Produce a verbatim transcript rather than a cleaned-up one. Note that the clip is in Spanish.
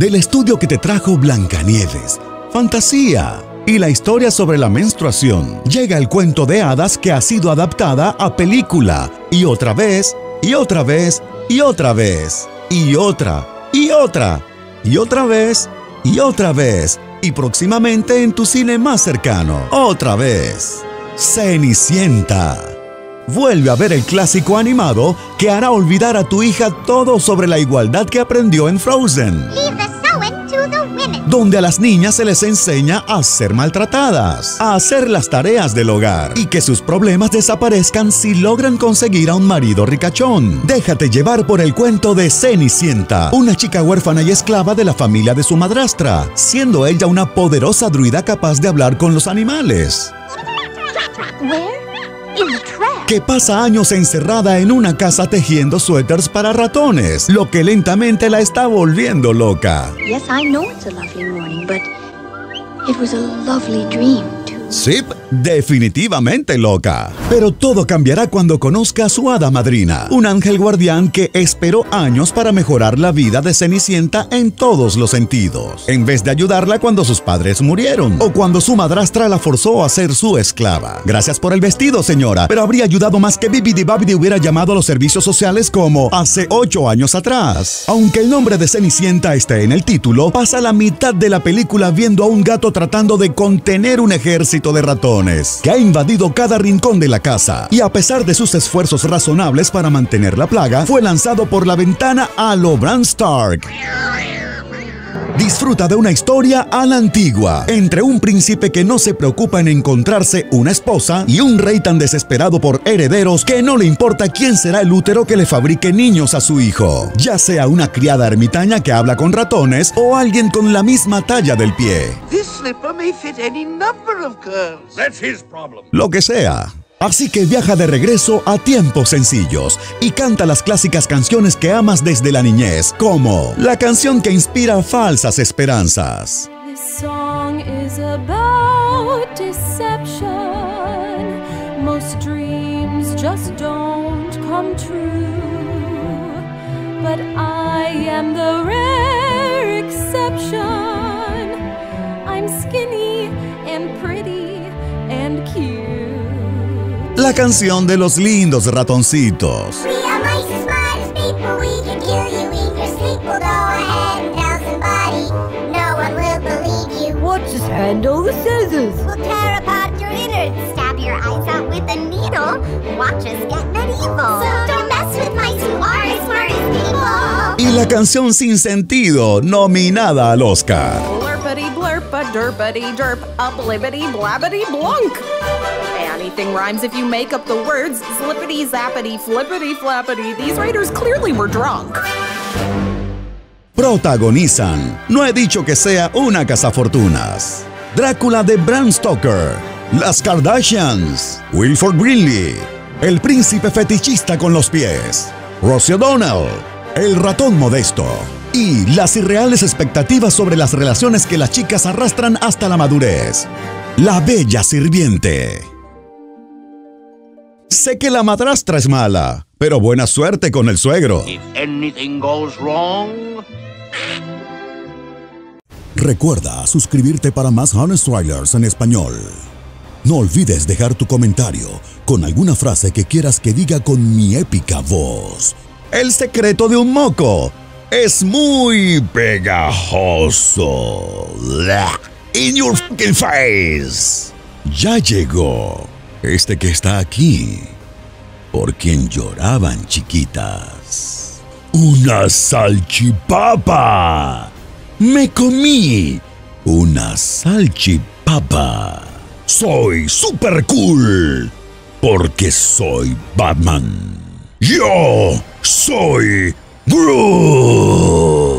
del estudio que te trajo Blancanieves, fantasía y la historia sobre la menstruación, llega el cuento de hadas que ha sido adaptada a película, y otra vez, y otra vez, y otra vez, y otra, y otra, y otra vez, y otra vez, y próximamente en tu cine más cercano, otra vez. Cenicienta. Vuelve a ver el clásico animado que hará olvidar a tu hija todo sobre la igualdad que aprendió en Frozen, donde a las niñas se les enseña a ser maltratadas, a hacer las tareas del hogar y que sus problemas desaparezcan si logran conseguir a un marido ricachón. Déjate llevar por el cuento de Cenicienta, una chica huérfana y esclava de la familia de su madrastra, siendo ella una poderosa druida capaz de hablar con los animales. Que pasa años encerrada en una casa tejiendo suéteres para ratones, lo que lentamente la está volviendo loca. Sí, definitivamente loca. Pero todo cambiará cuando conozca a su hada madrina, un ángel guardián que esperó años para mejorar la vida de Cenicienta en todos los sentidos, en vez de ayudarla cuando sus padres murieron o cuando su madrastra la forzó a ser su esclava. Gracias por el vestido, señora, pero habría ayudado más que Bibbidi-babbidi hubiera llamado a los servicios sociales como hace ocho años atrás. Aunque el nombre de Cenicienta esté en el título, pasa la mitad de la película viendo a un gato tratando de contener un ejército de ratones que ha invadido cada rincón de la casa, y a pesar de sus esfuerzos razonables para mantener la plaga, fue lanzado por la ventana a lo Bran Stark. Disfruta de una historia a la antigua, entre un príncipe que no se preocupa en encontrarse una esposa y un rey tan desesperado por herederos que no le importa quién será el útero que le fabrique niños a su hijo, ya sea una criada ermitaña que habla con ratones o alguien con la misma talla del pie. Lo que sea. Así que viaja de regreso a tiempos sencillos y canta las clásicas canciones que amas desde la niñez, como la canción que inspira falsas esperanzas. La canción de los lindos ratoncitos. Y la canción sin sentido, nominada al Oscar. Anything rhymes if you make up the words. Slippity zappity, flippity flappity. These writers clearly were drunk. Protagonizan. No he dicho que sea una cazafortunas. Drácula de Bram Stoker. Las Kardashians. Wilford Greenlee. El príncipe fetichista con los pies. Rosie O'Donnell. El ratón modesto. Y las irreales expectativas sobre las relaciones que las chicas arrastran hasta la madurez. La bella sirviente. Sé que la madrastra es mala, pero buena suerte con el suegro. If anything goes wrong... Recuerda suscribirte para más Honest Trailers en español. No olvides dejar tu comentario con alguna frase que quieras que diga con mi épica voz. El secreto de un moco es muy pegajoso. In your fucking face. Ya llegó. Este que está aquí, por quien lloraban chiquitas. ¡Una salchipapa! ¡Me comí una salchipapa! ¡Soy super cool! Porque soy Batman. ¡Yo soy Groot!